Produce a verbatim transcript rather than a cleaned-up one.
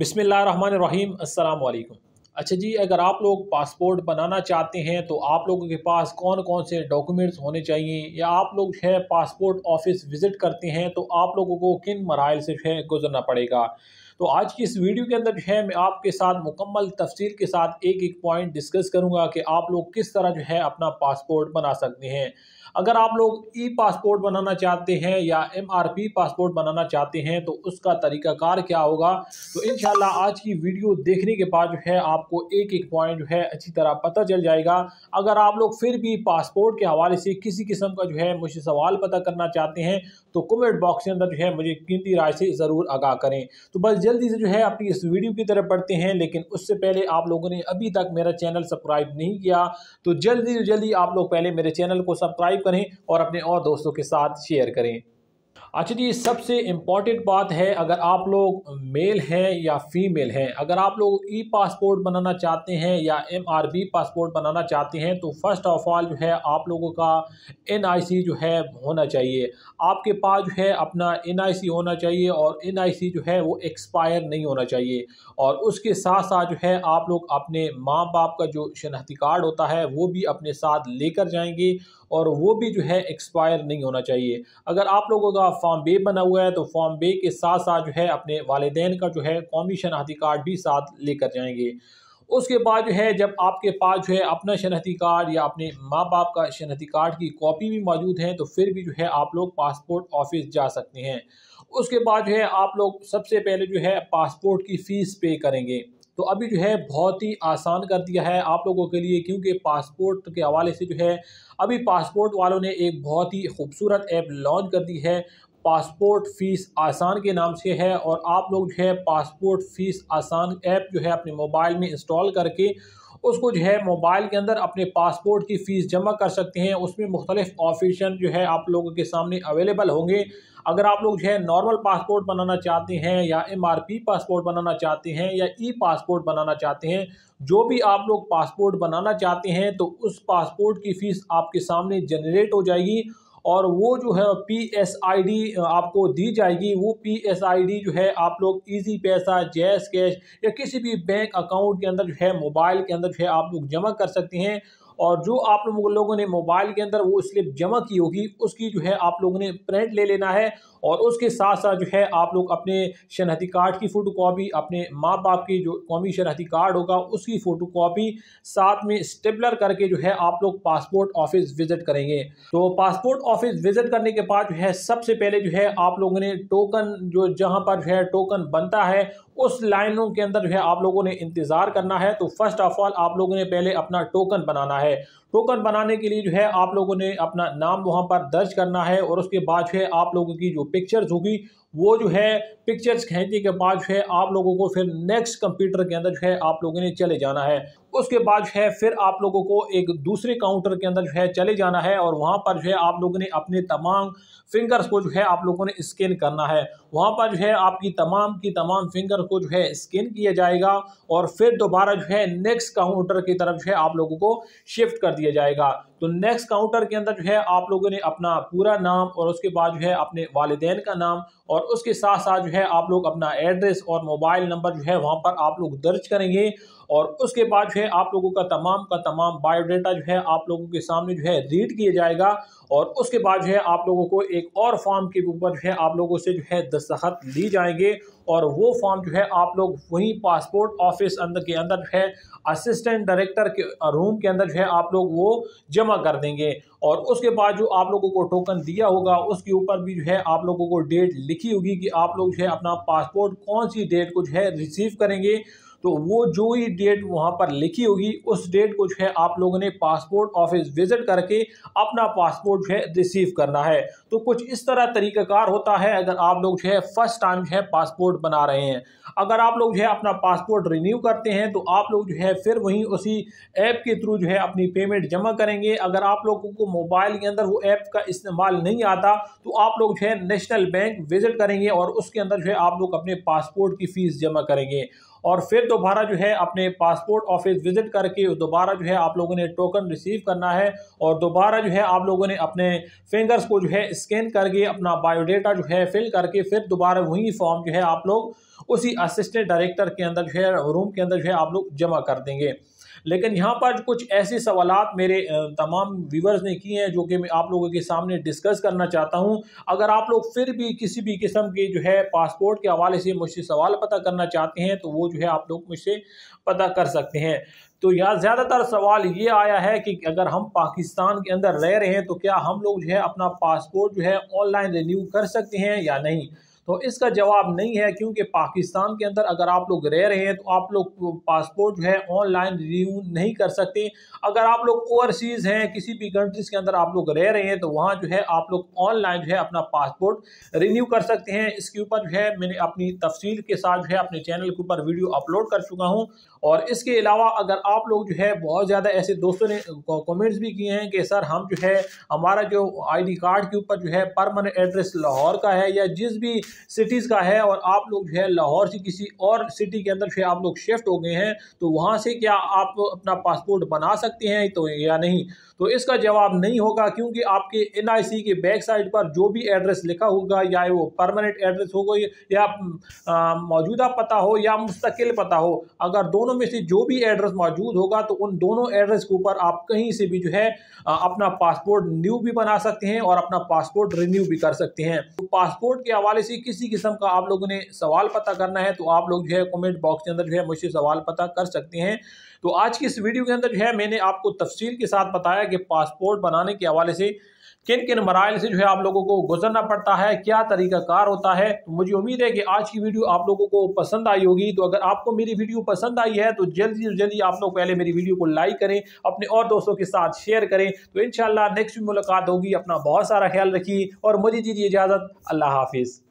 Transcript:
बिस्मिल्लाहिर्रहमानिर्रहीम अस्सलाम वालेकुम। अच्छा जी, अगर आप लोग पासपोर्ट बनाना चाहते हैं तो आप लोगों के पास कौन कौन से डॉक्यूमेंट्स होने चाहिए, या आप लोग जो है पासपोर्ट ऑफिस विज़िट करते हैं तो आप लोगों को किन मराइल से जो है गुजरना पड़ेगा। तो आज की इस वीडियो के अंदर जो है मैं आपके साथ मुकम्मल तफसील के साथ एक एक पॉइंट डिस्कस करूंगा कि आप लोग किस तरह जो है अपना पासपोर्ट बना सकते हैं। अगर आप लोग ई पासपोर्ट बनाना चाहते हैं या एमआरपी पासपोर्ट बनाना चाहते हैं तो उसका तरीकाकार क्या होगा, तो इंशाल्लाह आज की वीडियो देखने के बाद जो है आपको एक एक पॉइंट जो है अच्छी तरह पता चल जाएगा। अगर आप लोग फिर भी पासपोर्ट के हवाले से किसी किस्म का जो है मुझसे सवाल पता करना चाहते हैं तो कमेंट बॉक्स के अंदर जो है मुझे कीमती राय से ज़रूर आगाह करें। तो बस जल्दी से जो है अपनी इस वीडियो की तरफ बढ़ते हैं, लेकिन उससे पहले आप लोगों ने अभी तक मेरा चैनल सब्सक्राइब नहीं किया तो जल्दी से जल्दी आप लोग पहले मेरे चैनल को सब्सक्राइब करें और अपने और दोस्तों के साथ शेयर करें। अच्छा जी, सबसे इम्पॉर्टेंट बात है, अगर आप लोग मेल हैं या फीमेल हैं, अगर आप लोग ई पासपोर्ट बनाना चाहते हैं या एमआरपी पासपोर्ट बनाना चाहते हैं तो फ़र्स्ट ऑफ ऑल जो है आप लोगों का एनआईसी जो है होना चाहिए। आपके पास जो है अपना एनआईसी होना चाहिए और एनआईसी जो है वो एक्सपायर नहीं होना चाहिए। और उसके साथ साथ जो है आप लोग अपने माँ बाप का जो शनाख्ती कार्ड होता है वो भी अपने साथ लेकर जाएंगे और वो भी जो है एक्सपायर नहीं होना चाहिए। अगर आप लोगों का फॉर्म बे बना हुआ है तो फॉर्म बे के साथ साथ जो है अपने वालिदैन का जो है कौमी शनाख्ती कार्ड भी साथ लेकर जाएंगे। उसके बाद जो है जब आपके पास जो है अपना शनाख्ती कार्ड या अपने माँ बाप का शनाख्ती कार्ड की कॉपी भी मौजूद है तो फिर भी जो है आप लोग पासपोर्ट ऑफिस जा सकते हैं। उसके बाद जो है आप लोग सबसे पहले जो है पासपोर्ट की फ़ीस पे करेंगे। तो अभी जो है बहुत ही आसान कर दिया है आप लोगों के लिए, क्योंकि पासपोर्ट के हवाले से जो है अभी पासपोर्ट वालों ने एक बहुत ही खूबसूरत ऐप लॉन्च कर दी है, पासपोर्ट फ़ीस आसान के नाम से है। और आप लोग जो है पासपोर्ट फ़ीस आसान ऐप जो है अपने मोबाइल में इंस्टॉल करके उसको जो है मोबाइल के अंदर अपने पासपोर्ट की फ़ीस जमा कर सकते हैं। उसमें मुख्तलिफ ऑप्शन जो है आप लोगों के सामने अवेलेबल होंगे। अगर आप लोग जो है नॉर्मल पासपोर्ट बनाना चाहते हैं या एमआरपी पासपोर्ट बनाना चाहते हैं या ई पासपोर्ट बनाना चाहते हैं, जो भी आप लोग पासपोर्ट बनाना चाहते हैं तो उस पासपोर्ट की फ़ीस आपके सामने जनरेट हो जाएगी और वो जो है पी एस आई डी आपको दी जाएगी। वो पी एस आई डी जो है आप लोग इजी पैसा, जैस कैश या किसी भी बैंक अकाउंट के अंदर जो है मोबाइल के अंदर जो है आप लोग जमा कर सकते हैं। और जो आप लोगों ने मोबाइल के अंदर वो स्लिप जमा की होगी उसकी जो है आप लोगों ने प्रिंट ले लेना है और उसके साथ साथ जो है आप लोग अपने शनाख्ती कार्ड की फ़ोटोकॉपी, अपने माँ बाप की जो कौमी शनाख्ती कार्ड होगा उसकी फ़ोटोकॉपी साथ में स्टेपलर करके जो है आप लोग पासपोर्ट ऑफिस विज़िट करेंगे। तो पासपोर्ट ऑफिस विज़िट करने के बाद जो है सबसे पहले जो है आप लोगों ने टोकन जो जहाँ पर जो है टोकन बनता है उस लाइनों के अंदर जो है आप लोगों ने इंतज़ार करना है। तो फर्स्ट ऑफ ऑल आप लोगों ने पहले अपना टोकन बनाना है। टोकन बनाने के लिए जो है आप लोगों ने अपना नाम वहाँ पर दर्ज करना है और उसके बाद जो है आप लोगों की जो पिक्चर्स होगी वो जो है पिक्चर्स खींचने के बाद जो है आप लोगों को फिर नेक्स्ट कंप्यूटर के अंदर जो है आप लोगों ने चले जाना है। उसके बाद जो है फिर आप लोगों को एक दूसरे काउंटर के अंदर जो है चले जाना है और वहाँ पर जो है आप लोगों ने अपने तमाम फिंगर्स को जो है आप लोगों ने स्कैन करना है। वहाँ पर जो है आपकी तमाम की तमाम फिंगर को जो है स्कैन किया जाएगा और फिर दोबारा जो है नेक्स्ट काउंटर की तरफ जो है आप लोगों को शिफ्ट कर दिया जाएगा। तो नेक्स्ट काउंटर के अंदर जो है आप लोगों ने अपना पूरा नाम और उसके बाद जो है अपने वालिदैन का नाम और उसके साथ साथ जो है आप लोग अपना एड्रेस और मोबाइल नंबर जो है वहाँ पर आप लोग दर्ज करेंगे। और उसके बाद जो है आप लोगों का तमाम का तमाम बायोडाटा जो है आप लोगों के सामने जो है रीड किया जाएगा। और उसके बाद जो है आप लोगों को एक और फॉर्म के ऊपर जो है आप लोगों से जो है दस्तखत ली जाएंगे और वो फॉर्म जो है आप लोग वहीं पासपोर्ट ऑफिस अंदर के अंदर जो है असिस्टेंट डायरेक्टर के रूम के अंदर जो है आप लोग वो जमा कर देंगे। और उसके बाद जो आप लोगों को टोकन दिया होगा उसके ऊपर भी जो है आप लोगों को डेट लिखी होगी कि आप लोग जो है अपना पासपोर्ट कौन सी डेट को जो है रिसीव करेंगे। तो वो जो ही डेट वहाँ पर लिखी होगी उस डेट को जो है आप लोगों ने पासपोर्ट ऑफिस विज़िट करके अपना पासपोर्ट जो है रिसीव करना है। तो कुछ इस तरह तरीक़ाकार होता है अगर आप लोग जो है फर्स्ट टाइम जो है पासपोर्ट बना रहे हैं। अगर आप लोग जो है अपना पासपोर्ट रिन्यू करते हैं तो आप लोग जो है फिर वहीं उसी ऐप के थ्रू जो है अपनी पेमेंट जमा करेंगे। अगर आप लोगों को मोबाइल के अंदर वो ऐप का इस्तेमाल नहीं आता तो आप लोग जो है नेशनल बैंक विज़िट करेंगे और उसके अंदर जो है आप लोग अपने पासपोर्ट की फ़ीस जमा करेंगे। और फिर दोबारा जो है अपने पासपोर्ट ऑफिस विजिट करके दोबारा जो है आप लोगों ने टोकन रिसीव करना है और दोबारा जो है आप लोगों ने अपने फिंगर्स को जो है स्कैन करके अपना बायोडाटा जो है फिल करके फिर दोबारा वही फॉर्म जो है आप लोग उसी असिस्टेंट डायरेक्टर के अंदर जो है रूम के अंदर जो है आप लोग जमा कर देंगे। लेकिन यहाँ पर कुछ ऐसे सवालात मेरे तमाम व्यूवर्स ने किए हैं जो कि मैं आप लोगों के सामने डिस्कस करना चाहता हूँ। अगर आप लोग फिर भी किसी भी किस्म के जो है पासपोर्ट के हवाले से मुझसे सवाल पता करना चाहते हैं तो वो जो है आप लोग मुझसे पता कर सकते हैं। तो यहाँ ज़्यादातर सवाल ये आया है कि अगर हम पाकिस्तान के अंदर रह रहे हैं तो क्या हम लोग जो है अपना पासपोर्ट जो है ऑनलाइन रिन्यू कर सकते हैं या नहीं, तो इसका जवाब नहीं है, क्योंकि पाकिस्तान के अंदर अगर आप लोग रह रहे हैं तो आप लोग पासपोर्ट जो है ऑनलाइन रिन्यू नहीं कर सकते। अगर आप लोग ओवरसीज़ हैं, किसी भी कंट्रीज़ के अंदर आप लोग रह रहे हैं, तो वहाँ जो है आप लोग ऑनलाइन जो है अपना पासपोर्ट रिन्यू कर सकते हैं। इसके ऊपर जो है मैंने अपनी तफसील के साथ जो है अपने चैनल के ऊपर वीडियो अपलोड कर चुका हूँ। और इसके अलावा अगर आप लोग जो है बहुत ज़्यादा ऐसे दोस्तों ने कमेंट्स भी किए हैं कि सर हम जो है हमारा जो आई डी कार्ड के ऊपर जो है परमानेंट एड्रेस लाहौर का है या जिस भी सिटीज़ का है और आप लोग जो है लाहौर से किसी और सिटी के अंदर फिर आप लोग शिफ्ट हो गए हैं, तो वहाँ से क्या आप अपना पासपोर्ट बना सकते हैं तो या नहीं, तो इसका जवाब नहीं होगा, क्योंकि आपके एन आई सी के बैक साइड पर जो भी एड्रेस लिखा होगा या वो परमानेंट एड्रेस होगा या मौजूदा पता हो या मुस्तकिल पता हो, अगर दोनों में से जो भी एड्रेस मौजूद होगा तो उन दोनों एड्रेस के ऊपर आप कहीं से भी जो है अपना पासपोर्ट न्यू भी बना सकते हैं और अपना पासपोर्ट रिन्यू भी कर सकते हैं। तो पासपोर्ट के हवाले से किसी किस्म का आप लोगों ने सवाल पता करना है तो आप लोग जो है कमेंट बॉक्स के अंदर जो है मुझसे सवाल पता कर सकते हैं। तो आज की इस वीडियो के अंदर जो है मैंने आपको तफसील के साथ बताया कि पासपोर्ट बनाने के हवाले से किन किन मराइल से जो है आप लोगों को गुजरना पड़ता है, क्या तरीक़ाकार होता है। तो मुझे उम्मीद है कि आज की वीडियो आप लोगों को पसंद आई होगी। तो अगर आपको मेरी वीडियो पसंद आई है तो जल्दी से जल्दी आप लोग पहले मेरी वीडियो को लाइक करें, अपने और दोस्तों के साथ शेयर करें। तो इंशाल्लाह नेक्स्ट वीडियो मुलाकात होगी। अपना बहुत सारा ख्याल रखिए और मुझे दीजिए इजाज़त। अल्लाह हाफिज़।